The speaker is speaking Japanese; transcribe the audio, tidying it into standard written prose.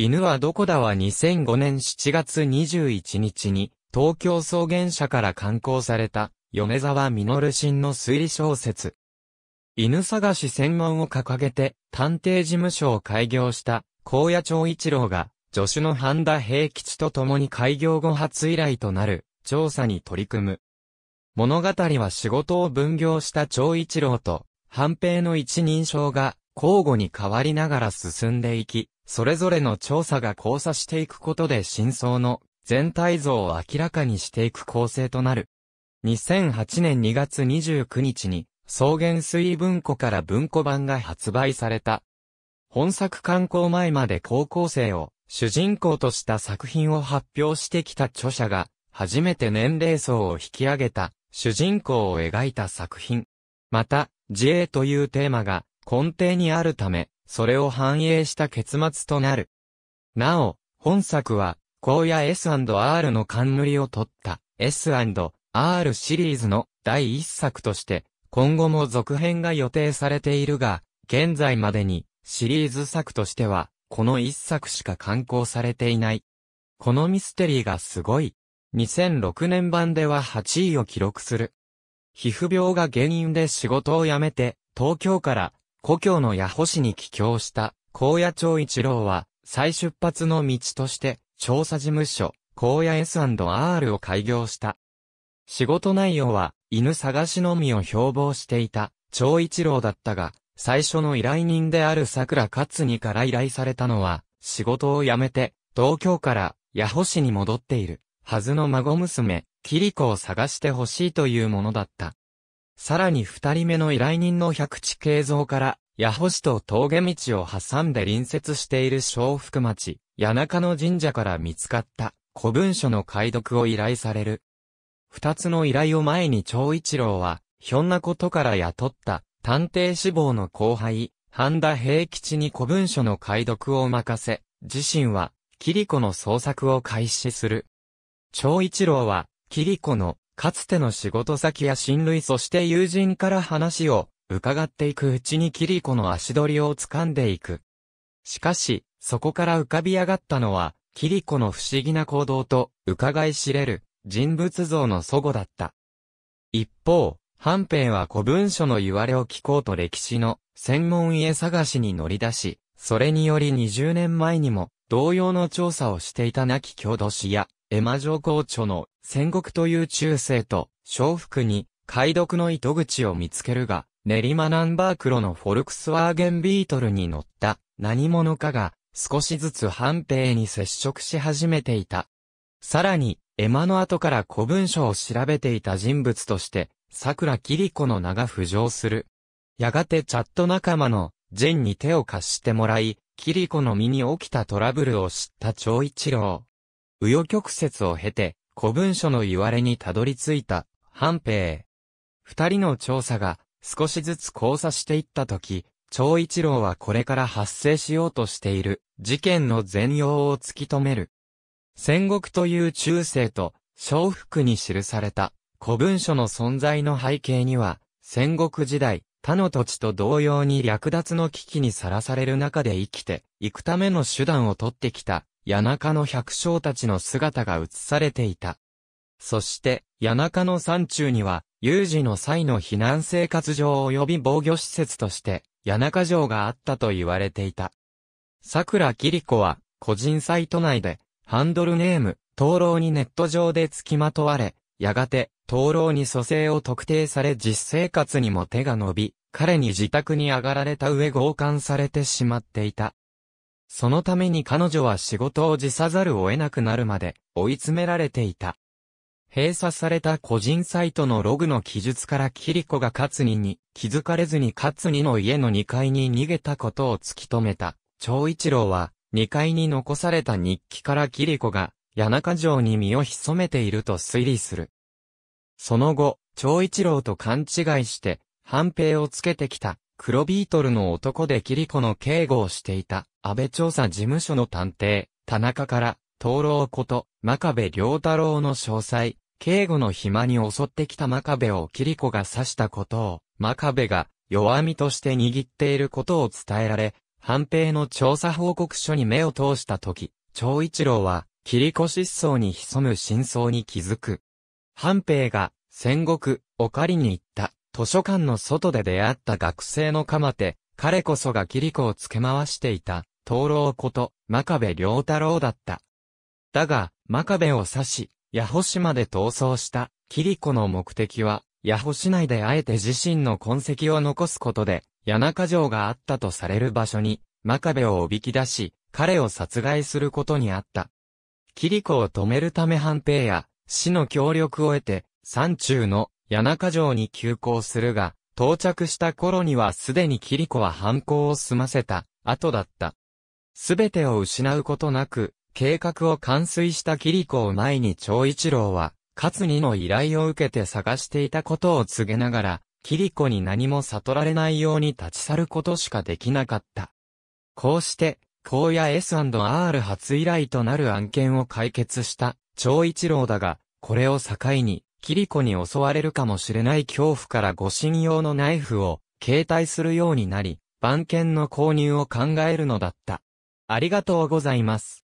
犬はどこだは2005年7月21日に東京草原社から刊行された米澤実新の推理小説。犬探し専門を掲げて探偵事務所を開業した高野長一郎が助手の半田平吉と共に開業後初以来となる調査に取り組む。物語は仕事を分業した長一郎と半平の一人称が交互に変わりながら進んでいき、それぞれの調査が交差していくことで真相の全体像を明らかにしていく構成となる。2008年2月29日に草原水文庫から文庫版が発売された。本作刊行前まで高校生を主人公とした作品を発表してきた著者が初めて年齢層を引き上げた主人公を描いた作品。また、自衛というテーマが根底にあるため、それを反映した結末となる。なお、本作は、高野 S&R の冠を取った S&R シリーズの第一作として、今後も続編が予定されているが、現在までにシリーズ作としては、この一作しか刊行されていない。このミステリーがすごい。2006年版では8位を記録する。皮膚病が原因で仕事を辞めて、東京から、故郷の八保市に帰郷した高野長一郎は再出発の道として調査事務所高野 S&R を開業した。仕事内容は犬探しのみを標榜していた長一郎だったが、最初の依頼人である桜勝にから依頼されたのは仕事を辞めて東京から八保市に戻っているはずの孫娘、桐子を探してほしいというものだった。さらに二人目の依頼人の百地敬三から、八保市と峠道を挟んで隣接している小福町、谷中の神社から見つかった古文書の解読を依頼される。二つの依頼を前に長一郎は、ひょんなことから雇った探偵志望の後輩、半田平吉に古文書の解読を任せ、自身は、桐子の捜索を開始する。長一郎は、桐子の、かつての仕事先や親類そして友人から話を伺っていくうちに桐子の足取りを掴んでいく。しかし、そこから浮かび上がったのは、桐子の不思議な行動と伺い知れる人物像の齟齬だった。一方、半平は古文書のいわれを聞こうと歴史の専門家探しに乗り出し、それにより20年前にも同様の調査をしていた亡き郷土史や、絵馬城校著の戦国という中世と小福に解読の糸口を見つけるが、練馬ナンバー黒のフォルクスワーゲンビートルに乗った何者かが少しずつ半平に接触し始めていた。さらに、絵馬の後から古文書を調べていた人物として、桜桐子の名が浮上する。やがてチャット仲間のGENに手を貸してもらい、桐子の身に起きたトラブルを知った長一郎。紆余曲折を経て、古文書のいわれにたどり着いた、半平。二人の調査が少しずつ交差していったとき、長一郎はこれから発生しようとしている事件の全容を突き止める。戦国という中世と小福に記された古文書の存在の背景には、戦国時代、他の土地と同様に略奪の危機にさらされる中で生きていくための手段を取ってきた。谷中の百姓たちの姿が映されていた。そして、谷中の山中には、有事の際の避難生活場及び防御施設として、谷中城があったと言われていた。桜桐子は、個人サイト内で、ハンドルネーム、灯籠にネット上で付きまとわれ、やがて、灯籠に蘇生を特定され実生活にも手が伸び、彼に自宅に上がられた上強姦されてしまっていた。そのために彼女は仕事を辞さざるを得なくなるまで追い詰められていた。閉鎖された個人サイトのログの記述から桐子が勝二に気づかれずに勝二の家の2階に逃げたことを突き止めた。長一郎は2階に残された日記から桐子が谷中城に身を潜めていると推理する。その後、長一郎と勘違いして半平をつけてきた。黒ビートルの男で桐子の警護をしていた安倍調査事務所の探偵、田中から、灯籠こと、真壁良太郎の詳細、警護の暇に襲ってきた真壁を桐子が刺したことを、真壁が弱みとして握っていることを伝えられ、反兵の調査報告書に目を通したとき、長一郎は、キリコ失踪に潜む真相に気づく。反兵が、戦国、おかりに行った、図書館の外で出会った学生の鎌手、彼こそがキリコをつけ回していた、灯籠こと、真壁良太郎だった。だが、真壁を刺し、八保市まで逃走した、キリコの目的は、八保市内であえて自身の痕跡を残すことで、谷中城があったとされる場所に、真壁をおびき出し、彼を殺害することにあった。キリコを止めるため反兵や、市の協力を得て、山中の谷中城に急行するが、到着した頃にはすでにキリコは犯行を済ませた、後だった。すべてを失うことなく、計画を完遂したキリコを前に長一郎は、勝にの依頼を受けて探していたことを告げながら、キリコに何も悟られないように立ち去ることしかできなかった。こうして、高野 S&R 初依頼となる案件を解決した、長一郎だが、これを境に、キリコに襲われるかもしれない恐怖から護身用のナイフを、携帯するようになり、番犬の購入を考えるのだった。ありがとうございます。